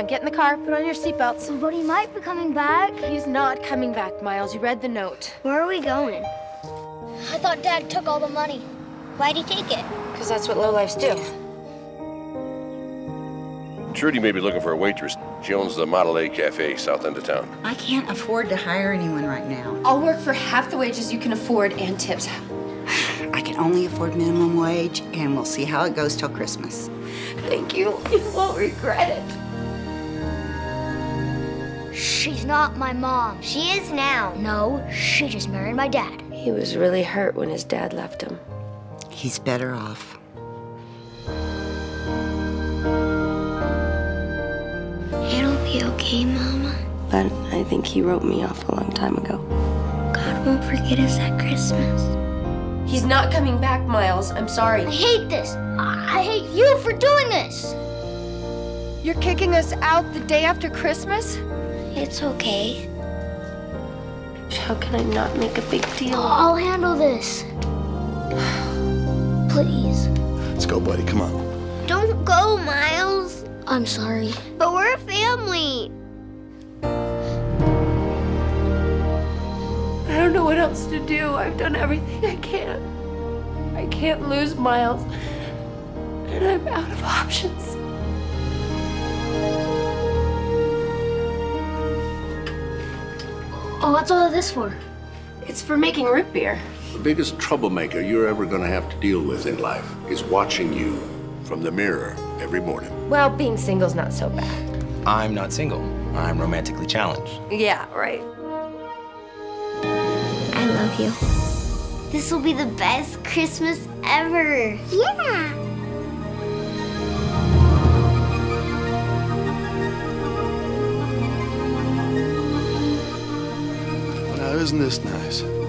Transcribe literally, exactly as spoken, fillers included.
on, get in the car, put on your seatbelts. But he might be coming back. He's not coming back, Miles. You read the note. Where are we going? I thought Dad took all the money. Why'd he take it? Because that's what lowlifes do. Trudy may be looking for a waitress. She owns the Model A Cafe, south end of town. I can't afford to hire anyone right now. I'll work for half the wages you can afford and tips. I can only afford minimum wage, and we'll see how it goes till Christmas. Thank you. You won't regret it. She's not my mom. She is now. No, she just married my dad. He was really hurt when his dad left him. He's better off. It'll be okay, Mama. But I think he wrote me off a long time ago. God won't forget us at Christmas. He's not coming back, Miles. I'm sorry. I hate this. I hate you for doing this. You're kicking us out the day after Christmas? It's okay. How can I not make a big deal? I'll handle this. Please. Let's go, buddy. Come on. Don't go, Miles. I'm sorry. But we're a family. I don't know what else to do. I've done everything I can. I can't lose Miles. And I'm out of options. Oh, what's all of this for? It's for making root beer. The biggest troublemaker you're ever going to have to deal with in life is watching you from the mirror every morning. Well, being single's not so bad. I'm not single. I'm romantically challenged. Yeah, right. I love you. This will be the best Christmas ever. Yeah. Isn't this nice?